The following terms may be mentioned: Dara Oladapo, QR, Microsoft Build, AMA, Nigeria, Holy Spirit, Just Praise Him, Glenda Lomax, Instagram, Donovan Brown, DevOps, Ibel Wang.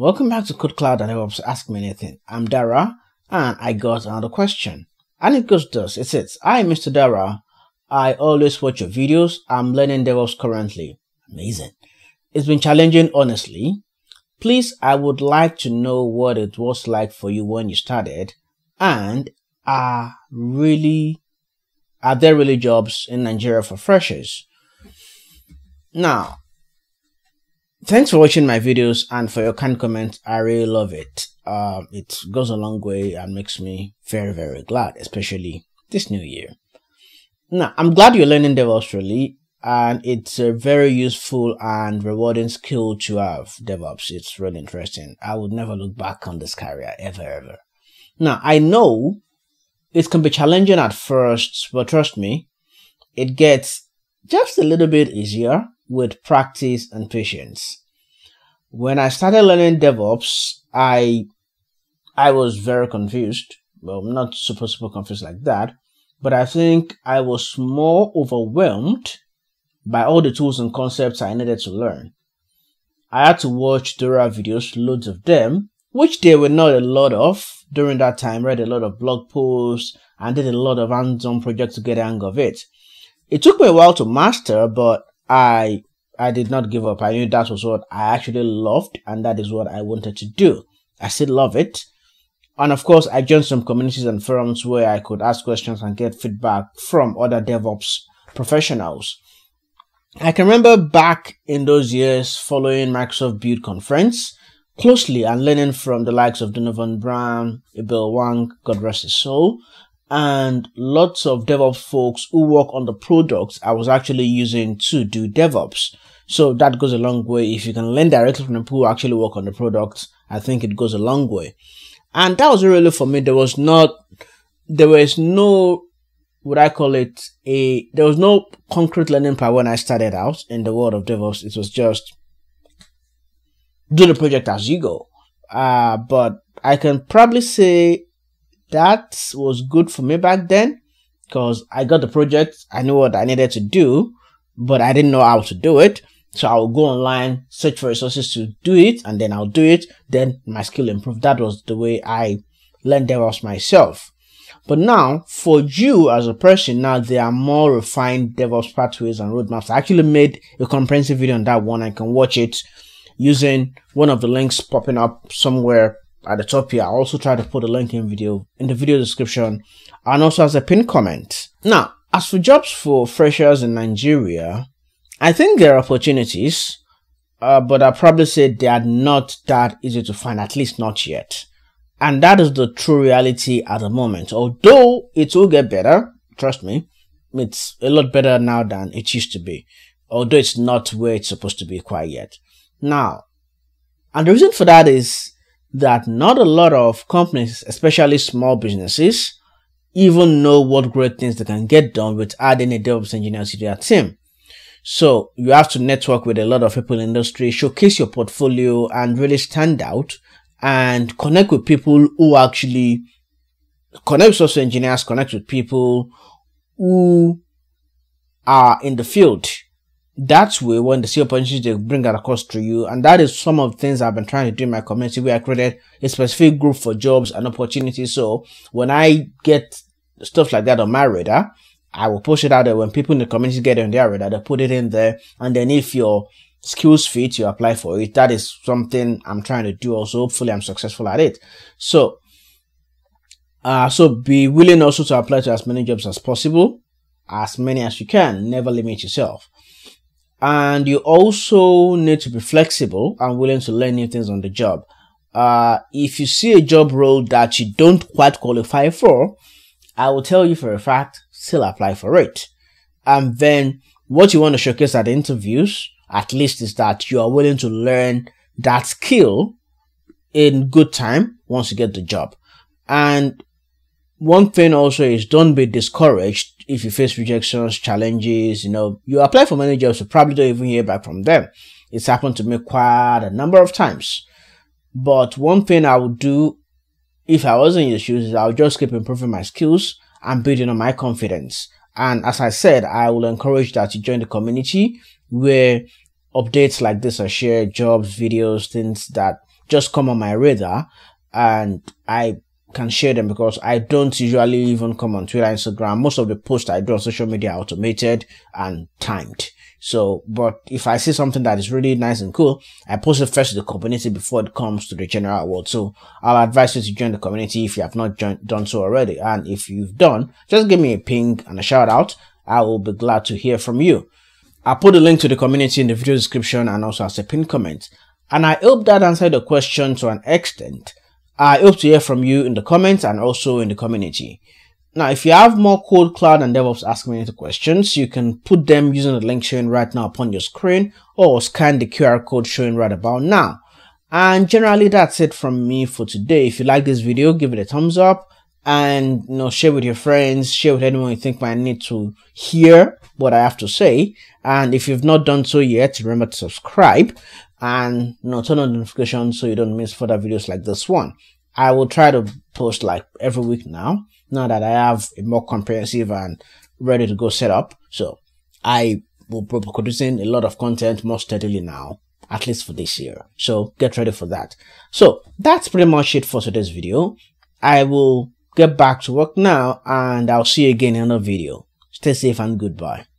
Welcome back to Code Cloud and DevOps Ask Me Anything. I'm Dara and I got another question. And it goes thus, it says, "Hi Mr. Dara, I always watch your videos. I'm learning DevOps currently." Amazing. "It's been challenging honestly. Please, I would like to know what it was like for you when you started, and are there really jobs in Nigeria for freshers?" Now, thanks for watching my videos and for your kind comments. I really love it. It goes a long way and makes me very, very glad, especially this new year. Now, I'm glad you're learning DevOps really, and it's a very useful and rewarding skill to have, DevOps. It's really interesting. I would never look back on this career ever. Now, I know it can be challenging at first, but trust me, it gets just a little bit easier with practice and patience. When I started learning DevOps, I was very confused. Well, I'm not super confused like that, but I think I was more overwhelmed by all the tools and concepts I needed to learn. I had to watch Dora videos, loads of them, which there were not a lot of during that time. Read a lot of blog posts and did a lot of hands-on projects to get the hang of it. It took me a while to master, but I did not give up. I knew that was what I actually loved and that is what I wanted to do. I still love it. And of course, I joined some communities and forums where I could ask questions and get feedback from other DevOps professionals. I can remember back in those years following Microsoft Build conference closely and learning from the likes of Donovan Brown, Ibel Wang, God rest his soul, and lots of DevOps folks who work on the products I was actually using to do DevOps. So that goes a long way. If you can learn directly from the people who actually work on the products, I think it goes a long way. And that was really for me. There was no concrete learning plan when I started out in the world of DevOps. It was just do the project as you go. But I can probably say that was good for me back then because I got the project. I knew what I needed to do, but I didn't know how to do it. So I'll go online, search for resources to do it, and then I'll do it. Then my skill improved. That was the way I learned DevOps myself. But now, for you as a person, now there are more refined DevOps pathways and roadmaps. I actually made a comprehensive video on that one. I can watch it using one of the links popping up somewhere at the top here. I also try to put a link in the video description and also as a pinned comment. Now, as for jobs for freshers in Nigeria, I think there are opportunities, but I'll probably say they are not that easy to find, at least not yet. And that is the true reality at the moment. Although it will get better, trust me, it's a lot better now than it used to be. Although it's not where it's supposed to be quite yet. Now, and the reason for that is that not a lot of companies, especially small businesses, even know what great things they can get done with adding a DevOps engineer to their team. So you have to network with a lot of people in the industry, showcase your portfolio and really stand out, and connect with people who actually connect with software engineers, connect with people who are in the field. That's where when they see opportunities, they bring that across to you. And that is some of the things I've been trying to do in my community, where I created a specific group for jobs and opportunities. So when I get stuff like that on my radar, I will push it out there. When people in the community get it on their radar, they put it in there. And then if you're skills fit, you apply for it. That is something I'm trying to do also. Hopefully I'm successful at it. So be willing also to apply to as many jobs as possible, as many as you can. Never limit yourself. And you also need to be flexible and willing to learn new things on the job. If you see a job role that you don't quite qualify for, I will tell you for a fact, still apply for it. And then what you want to showcase at the interviews, at least, is that you are willing to learn that skill in good time once you get the job. And one thing also is, don't be discouraged if you face rejections, challenges. You know, you apply for many jobs, you probably don't even hear back from them. It's happened to me quite a number of times. But one thing I would do if I was in your shoes is I would just keep improving my skills and building on my confidence. And as I said, I will encourage that you join the community where updates like this are shared, jobs, videos, things that just come on my radar and I can share them, because I don't usually even come on Twitter, Instagram. Most of the posts I do on social media are automated and timed. So, but if I see something that is really nice and cool, I post it first to the community before it comes to the general world. So I'll advise you to join the community if you have not done so already. And if you've done, just give me a ping and a shout out. I will be glad to hear from you. I'll put a link to the community in the video description and also as a pinned comment. And I hope that answered the question to an extent. I hope to hear from you in the comments and also in the community. Now, if you have more code, cloud and DevOps Ask Community questions, you can put them using the link showing right now upon your screen, or scan the QR code showing right about now. And generally, that's it from me for today. If you like this video, give it a thumbs up and, you know, share with your friends, share with anyone you think might need to hear what I have to say. And if you've not done so yet, remember to subscribe and, you know, turn on notifications so you don't miss further videos like this one. I will try to post like every week now that I have a more comprehensive and ready to go setup. So I will be producing a lot of content more steadily now, at least for this year. So get ready for that. So that's pretty much it for today's video. I will get back to work now and I'll see you again in another video. Stay safe and goodbye.